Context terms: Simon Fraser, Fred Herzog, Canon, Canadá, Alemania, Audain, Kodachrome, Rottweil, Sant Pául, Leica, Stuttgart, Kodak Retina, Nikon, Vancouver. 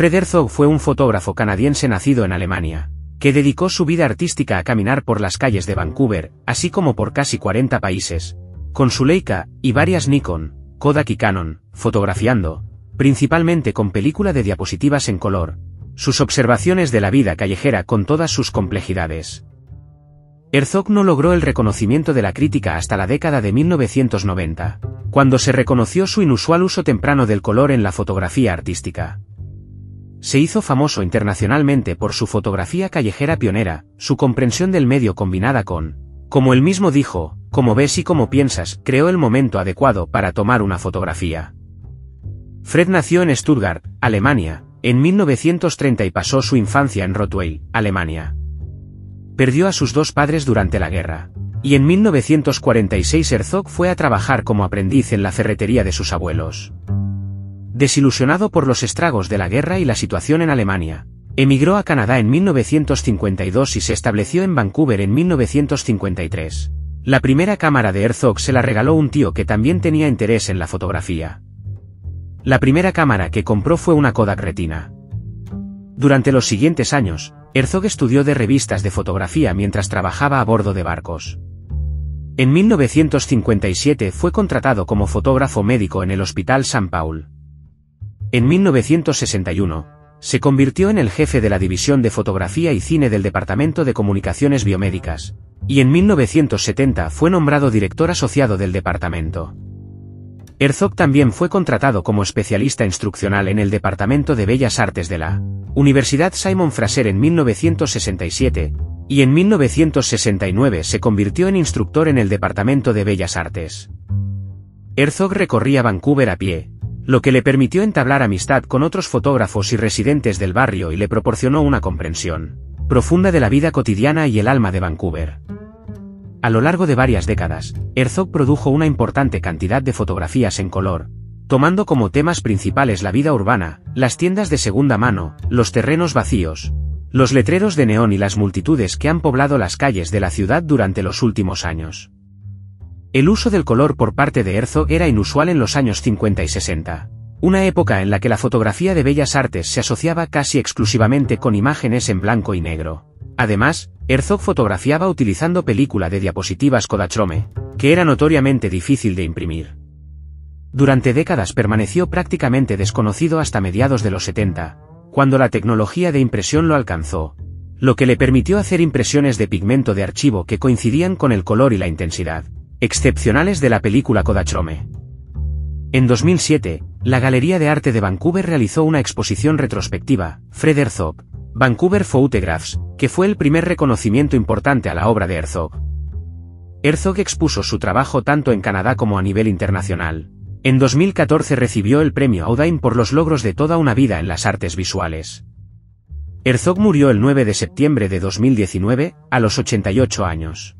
Fred Herzog fue un fotógrafo canadiense nacido en Alemania, que dedicó su vida artística a caminar por las calles de Vancouver, así como por casi 40 países, con su Leica, y varias Nikon, Kodak y Canon, fotografiando, principalmente con película de diapositivas en color, sus observaciones de la vida callejera con todas sus complejidades. Herzog no logró el reconocimiento de la crítica hasta la década de 1990, cuando se reconoció su inusual uso temprano del color en la fotografía artística. Se hizo famoso internacionalmente por su fotografía callejera pionera, su comprensión del medio combinada con, como él mismo dijo, como ves y como piensas, creó el momento adecuado para tomar una fotografía. Fred nació en Stuttgart, Alemania, en 1930 y pasó su infancia en Rottweil, Alemania. Perdió a sus dos padres durante la guerra, y en 1946 Herzog fue a trabajar como aprendiz en la ferretería de sus abuelos. Desilusionado por los estragos de la guerra y la situación en Alemania, emigró a Canadá en 1952 y se estableció en Vancouver en 1953. La primera cámara de Herzog se la regaló un tío que también tenía interés en la fotografía. La primera cámara que compró fue una Kodak Retina. Durante los siguientes años, Herzog estudió de revistas de fotografía mientras trabajaba a bordo de barcos. En 1957 fue contratado como fotógrafo médico en el Hospital Sant Pául. En 1961, se convirtió en el jefe de la División de Fotografía y Cine del Departamento de Comunicaciones Biomédicas, y en 1970 fue nombrado director asociado del departamento. Herzog también fue contratado como especialista instruccional en el Departamento de Bellas Artes de la Universidad Simon Fraser en 1967, y en 1969 se convirtió en instructor en el Departamento de Bellas Artes. Herzog recorría Vancouver a pie, lo que le permitió entablar amistad con otros fotógrafos y residentes del barrio y le proporcionó una comprensión profunda de la vida cotidiana y el alma de Vancouver. A lo largo de varias décadas, Herzog produjo una importante cantidad de fotografías en color, tomando como temas principales la vida urbana, las tiendas de segunda mano, los terrenos vacíos, los letreros de neón y las multitudes que han poblado las calles de la ciudad durante los últimos años. El uso del color por parte de Herzog era inusual en los años 50 y 60, una época en la que la fotografía de bellas artes se asociaba casi exclusivamente con imágenes en blanco y negro. Además, Herzog fotografiaba utilizando película de diapositivas Kodachrome, que era notoriamente difícil de imprimir. Durante décadas permaneció prácticamente desconocido hasta mediados de los 70, cuando la tecnología de impresión lo alcanzó, lo que le permitió hacer impresiones de pigmento de archivo que coincidían con el color y la intensidad excepcionales de la película Kodachrome. En 2007, la Galería de Arte de Vancouver realizó una exposición retrospectiva, Fred Herzog, Vancouver Photographs, que fue el primer reconocimiento importante a la obra de Herzog. Herzog expuso su trabajo tanto en Canadá como a nivel internacional. En 2014 recibió el premio Audain por los logros de toda una vida en las artes visuales. Herzog murió el 9 de septiembre de 2019, a los 88 años.